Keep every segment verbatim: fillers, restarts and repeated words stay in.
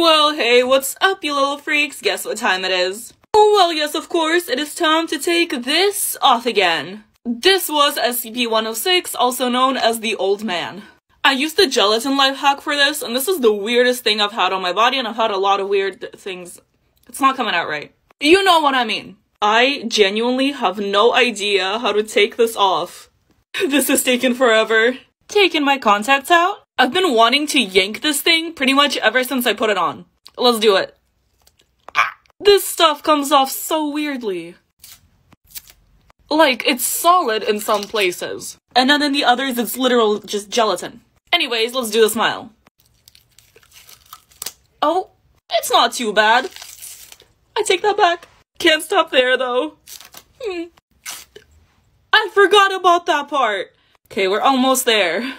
Well, hey, what's up, you little freaks? Guess what time it is? Well, yes, of course, it is time to take this off again. This was S C P one oh six, also known as the Old Man. I used the gelatin life hack for this, and this is the weirdest thing I've had on my body, and I've had a lot of weird things. It's not coming out right. You know what I mean. I genuinely have no idea how to take this off. This is taking forever. Taking my contacts out? I've been wanting to yank this thing pretty much ever since I put it on. Let's do it. This stuff comes off so weirdly. Like, it's solid in some places, and then in the others it's literal just gelatin. Anyways, let's do the smile. Oh, it's not too bad. I take that back. Can't stop there, though. Hmm. I forgot about that part. Okay, we're almost there.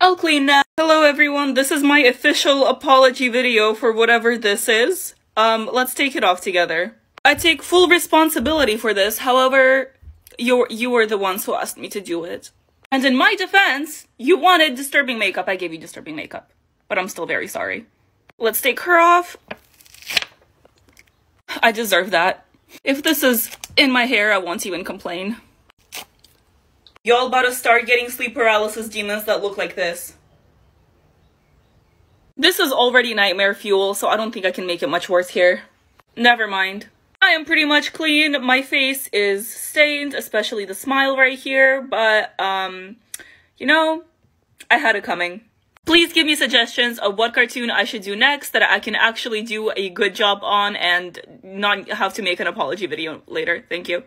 I'll clean now. Hello, everyone. This is my official apology video for whatever this is. Um, let's take it off together. I take full responsibility for this, however, you're, you were the ones who asked me to do it. And in my defense, you wanted disturbing makeup. I gave you disturbing makeup, but I'm still very sorry. Let's take her off. I deserve that. If this is in my hair, I won't even complain. Y'all about to start getting sleep paralysis demons that look like this. This is already nightmare fuel, so I don't think I can make it much worse here. Never mind. I am pretty much clean. My face is stained, especially the smile right here, but, um, you know, I had it coming. Please give me suggestions of what cartoon I should do next that I can actually do a good job on and not have to make an apology video later. Thank you.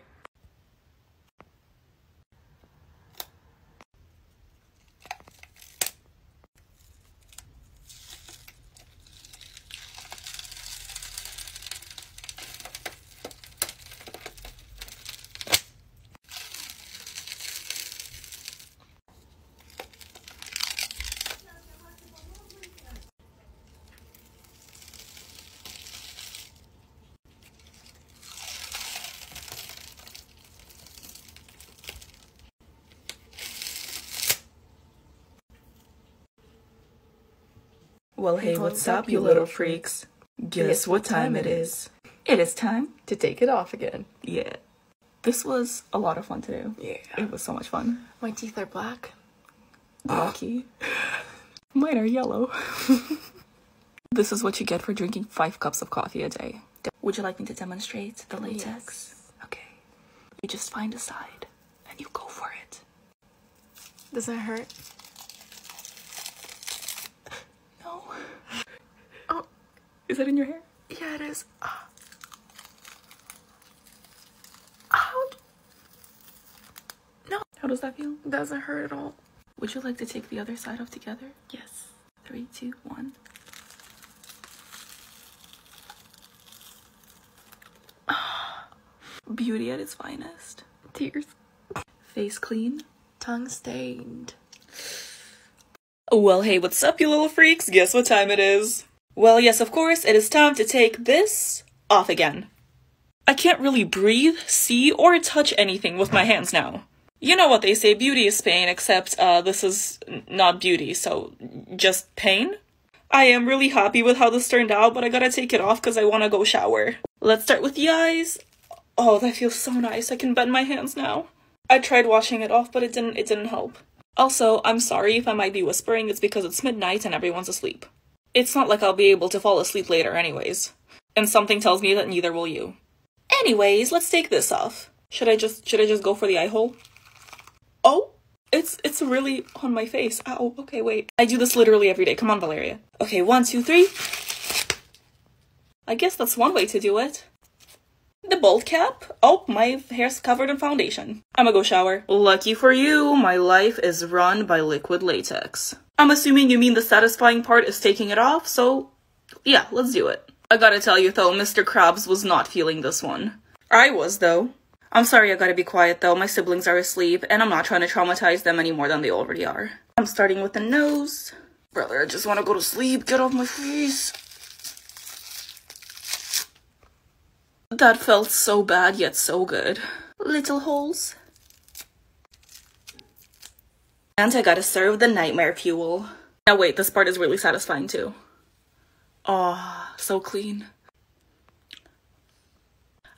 Well, hey, what's up, you little freaks? Guess what time it is? It is time to take it off again. Yeah. This was a lot of fun to do. Yeah. It was so much fun. My teeth are black. Lucky. Mine are yellow. This is what you get for drinking five cups of coffee a day. Would you like me to demonstrate the latex? Yes. Okay. You just find a side and you go for it. Does it hurt? Is that in your hair? Yeah, it is. Uh. How? No. How does that feel? Doesn't hurt at all. Would you like to take the other side off together? Yes. Three, two, one. Uh. Beauty at its finest. Tears. Face clean. Tongue stained. Well, hey, what's up, you little freaks? Guess what time it is? Well, yes, of course, it is time to take this off again. I can't really breathe, see, or touch anything with my hands now. You know what they say, beauty is pain, except uh, this is not beauty, so just pain? I am really happy with how this turned out, but I gotta take it off because I want to go shower. Let's start with the eyes. Oh, that feels so nice. I can bend my hands now. I tried washing it off, but it didn't, it didn't help. Also, I'm sorry if I might be whispering. It's because it's midnight and everyone's asleep. It's not like I'll be able to fall asleep later anyways. And something tells me that neither will you. Anyways, let's take this off. Should I just, should I just go for the eye hole? Oh, it's, it's really on my face. Ow, okay, wait. I do this literally every day. Come on, Valeria. Okay, one, two, three. I guess that's one way to do it. The bald cap. Oh, my hair's covered in foundation. I'ma go shower. Lucky for you, my life is run by liquid latex. I'm assuming you mean the satisfying part is taking it off, so yeah, let's do it. I gotta tell you though, Mister Krabs was not feeling this one. I was though. I'm sorry I gotta be quiet though, my siblings are asleep, and I'm not trying to traumatize them any more than they already are. I'm starting with the nose. Brother, I just wanna go to sleep, get off my face. That felt so bad, yet so good. Little holes. And I gotta serve the nightmare fuel. Now wait, this part is really satisfying too. Ah, oh, so clean.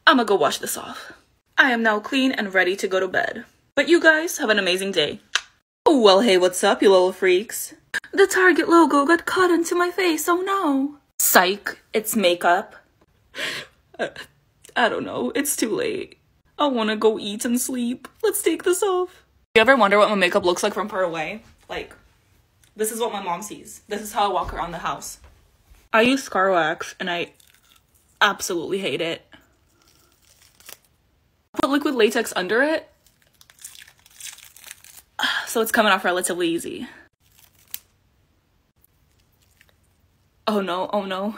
I'ma go wash this off. I am now clean and ready to go to bed. But you guys have an amazing day. Oh, well, hey, what's up, you little freaks? The Target logo got cut into my face, oh no. Psych, it's makeup. Uh, I don't know, it's too late. I wanna go eat and sleep. Let's take this off. You ever wonder what my makeup looks like from far away? Like, this is what my mom sees. This is how I walk around the house. I use scar wax and I absolutely hate it. Put liquid latex under it, so it's coming off relatively easy. Oh no, oh no.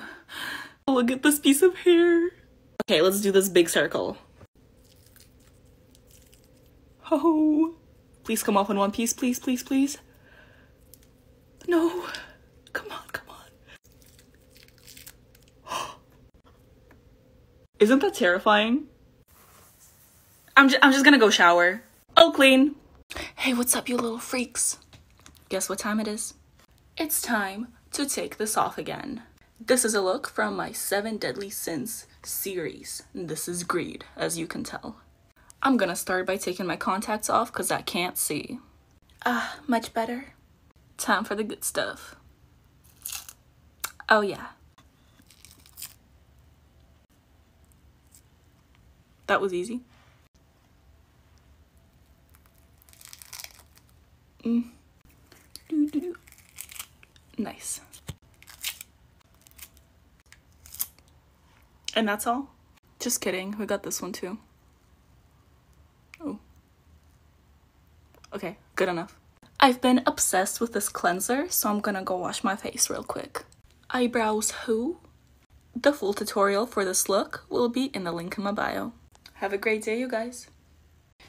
Look at this piece of hair. Okay, let's do this big circle. Oh, please come off in one piece, please, please, please. No, come on, come on. Isn't that terrifying? I'm, ju I'm just gonna go shower. All clean. Hey, what's up, you little freaks? Guess what time it is? It's time to take this off again. This is a look from my Seven Deadly Sins series. This is greed, as you can tell. I'm gonna start by taking my contacts off because I can't see. Ah, uh, much better. Time for the good stuff. Oh yeah. That was easy. Mm. Doo -doo -doo. Nice. And that's all? Just kidding, we got this one too. Oh. Okay, good enough. I've been obsessed with this cleanser, so I'm gonna go wash my face real quick. Eyebrows who? The full tutorial for this look will be in the link in my bio. Have a great day, you guys.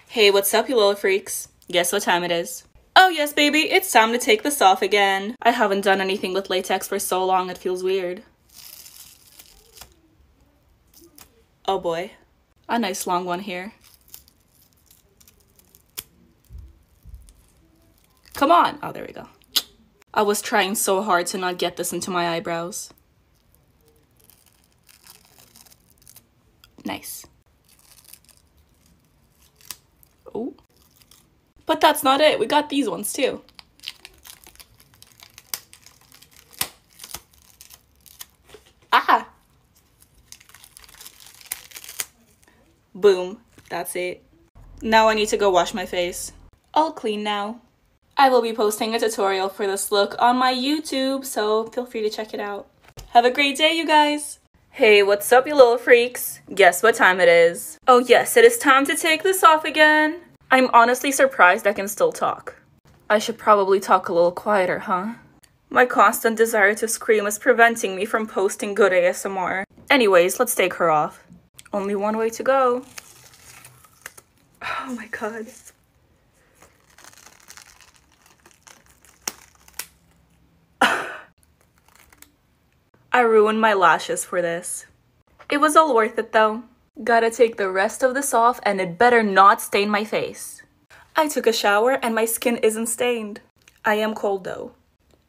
Hey, what's up, you little freaks? Guess what time it is? Oh yes, baby, it's time to take this off again. I haven't done anything with latex for so long it feels weird. Oh boy, a nice long one here. Come on! Oh, there we go. I was trying so hard to not get this into my eyebrows. Nice. Oh. But that's not it, we got these ones too. Ah! Boom, that's it. Now I need to go wash my face. All clean now. I will be posting a tutorial for this look on my YouTube, so feel free to check it out. Have a great day, you guys! Hey, what's up, you little freaks? Guess what time it is? Oh yes, it is time to take this off again! I'm honestly surprised I can still talk. I should probably talk a little quieter, huh? My constant desire to scream is preventing me from posting good A S M R. Anyways, let's take her off. Only one way to go. Oh my god. I ruined my lashes for this. It was all worth it though. Gotta take the rest of this off and it better not stain my face. I took a shower and my skin isn't stained. I am cold though.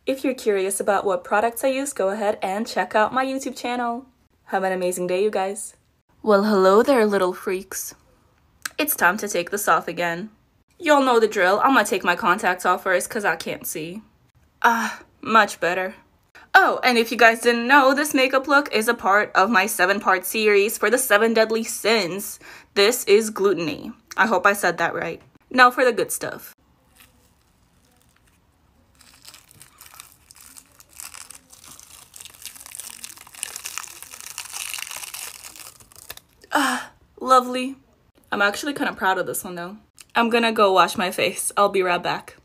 If you're curious about what products I use, go ahead and check out my YouTube channel. Have an amazing day, you guys. Well, hello there, little freaks. It's time to take this off again. Y'all know the drill. I'm gonna take my contacts off first because I can't see. Ah, much better. Oh, and if you guys didn't know, this makeup look is a part of my seven-part series for the Seven Deadly Sins. This is gluttony. I hope I said that right. Now for the good stuff. Ah, lovely. I'm actually kind of proud of this one though. I'm gonna go wash my face. I'll be right back.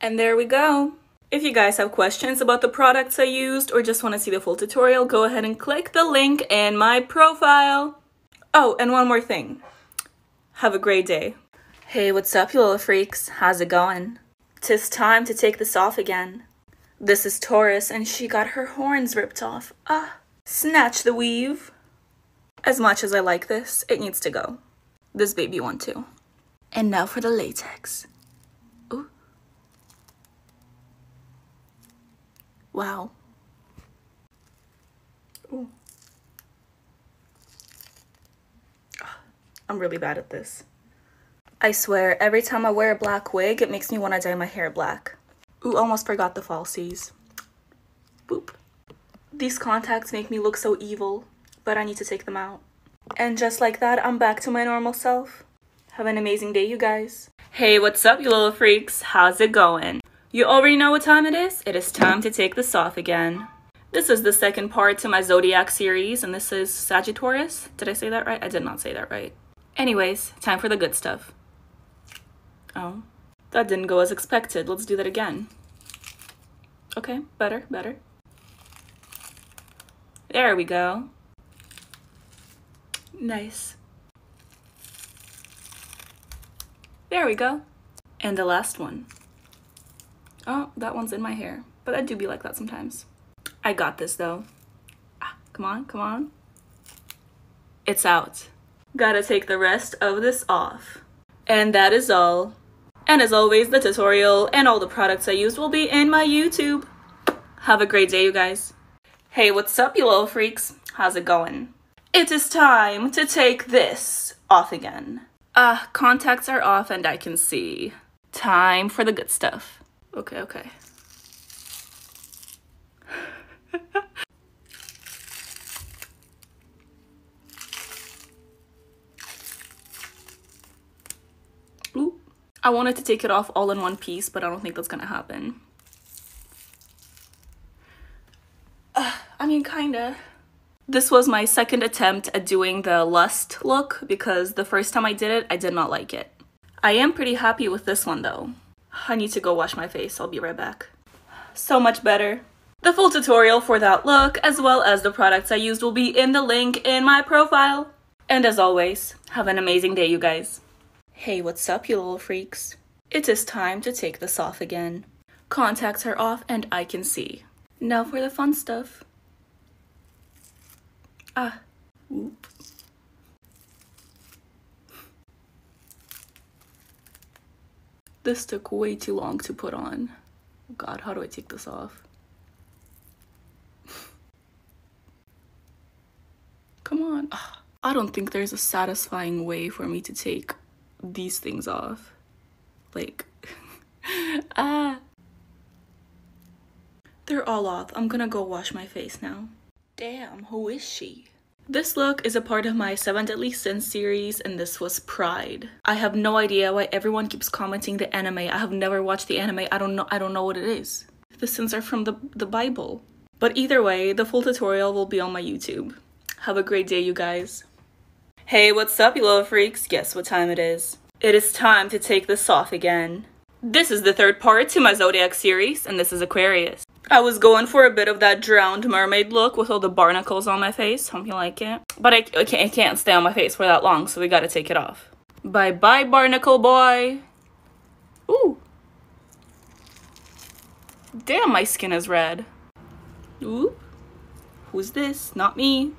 And there we go. If you guys have questions about the products I used or just want to see the full tutorial, go ahead and click the link in my profile. Oh, and one more thing. Have a great day. Hey, what's up, you little freaks? How's it going? 'Tis time to take this off again. This is Taurus and she got her horns ripped off. Ah, snatch the weave. As much as I like this, it needs to go. This baby one too. And now for the latex. Ooh. Wow. I'm really bad at this. I swear, every time I wear a black wig, it makes me want to dye my hair black. Ooh, almost forgot the falsies. Boop. These contacts make me look so evil, but I need to take them out. And just like that, I'm back to my normal self. Have an amazing day, you guys. Hey, what's up, you little freaks? How's it going? You already know what time it is? It is time to take this off again. This is the second part to my Zodiac series, and this is Sagittarius. Did I say that right? I did not say that right. Anyways, time for the good stuff. Oh, that didn't go as expected. Let's do that again. Okay, better, better. There we go. Nice. There we go. And the last one. Oh, that one's in my hair, but I do be like that sometimes. I got this though. Ah, come on, come on. It's out. Gotta take the rest of this off. And that is all. And as always, the tutorial and all the products I used will be in my YouTube. Have a great day, you guys. Hey, what's up, you little freaks? How's it going? It is time to take this off again. Ah, uh, contacts are off and I can see. Time for the good stuff. Okay, okay. Ooh. I wanted to take it off all in one piece, but I don't think that's gonna happen. Uh, I mean, kinda. This was my second attempt at doing the lust look because the first time I did it, I did not like it. I am pretty happy with this one though. I need to go wash my face. I'll be right back. So much better. The full tutorial for that look, as well as the products I used, will be in the link in my profile. And as always, have an amazing day, you guys. Hey, what's up, you little freaks? It is time to take this off again. Contacts are off and I can see. Now for the fun stuff. Ah. Oop. This took way too long to put on. God, how do I take this off? Come on. Ugh. I don't think there's a satisfying way for me to take these things off. Like, ah. They're all off. I'm gonna go wash my face now. Damn, who is she? This look is a part of my Seven Deadly Sins series, and this was Pride. I have no idea why everyone keeps commenting the anime. I have never watched the anime. I don't know I don't know what it is. The sins are from the, the Bible. But either way, the full tutorial will be on my YouTube. Have a great day, you guys. Hey, what's up, you little freaks? Guess what time it is? It is time to take this off again. This is the third part to my Zodiac series, and this is Aquarius. I was going for a bit of that drowned mermaid look with all the barnacles on my face. Hope you like it. But I, I, can't, I can't stay on my face for that long, so we gotta take it off. Bye-bye, barnacle boy. Ooh. Damn, my skin is red. Ooh. Who's this? Not me.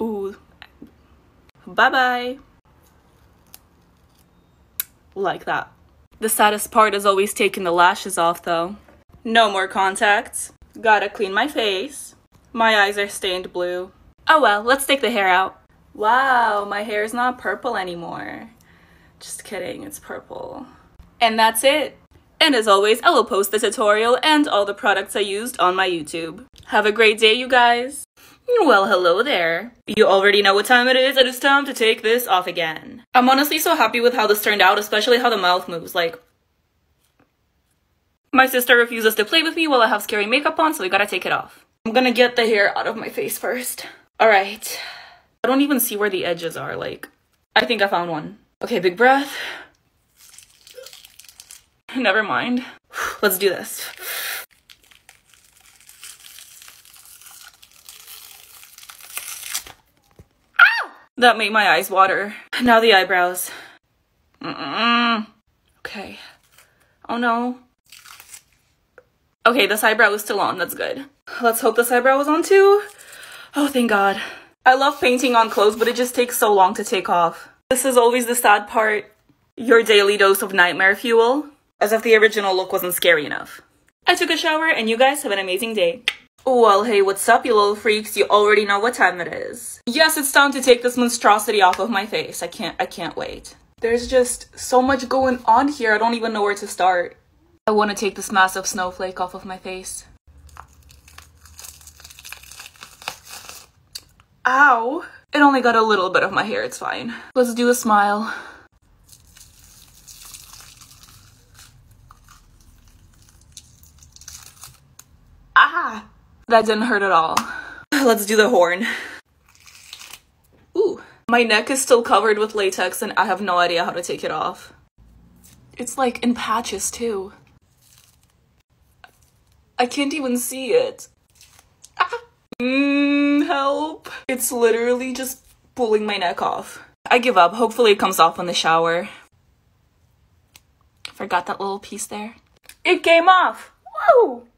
Ooh. Bye-bye. Like that. The saddest part is always taking the lashes off, though. No more contacts. Gotta clean my face. My eyes are stained blue. Oh well, let's take the hair out. Wow, my hair is not purple anymore. Just kidding, it's purple. And that's it. And as always, I will post the tutorial and all the products I used on my YouTube. Have a great day, you guys. Well, hello there. You already know what time it is. It is time to take this off again. I'm honestly so happy with how this turned out, especially how the mouth moves, like... My sister refuses to play with me while I have scary makeup on, so we gotta take it off. I'm gonna get the hair out of my face first. Alright. I don't even see where the edges are, like... I think I found one. Okay, big breath. Never mind. Let's do this. Ow! That made my eyes water. Now the eyebrows. Mm-mm. Okay. Oh no. Okay, this eyebrow is still on. That's good. Let's hope this eyebrow was on too. Oh, thank God. I love painting on clothes, but it just takes so long to take off. This is always the sad part. Your daily dose of nightmare fuel. As if the original look wasn't scary enough. I took a shower, and you guys have an amazing day. Well, hey, what's up, you little freaks? You already know what time it is. Yes, it's time to take this monstrosity off of my face. I can't, I can't wait. There's just so much going on here, I don't even know where to start. I want to take this massive snowflake off of my face. Ow! It only got a little bit of my hair, it's fine. Let's do a smile. Ah! That didn't hurt at all. Let's do the horn. Ooh. My neck is still covered with latex and I have no idea how to take it off. It's like in patches too. I can't even see it. Ah! Mmm, help. It's literally just pulling my neck off. I give up. Hopefully it comes off in the shower. Forgot that little piece there. It came off! Woo!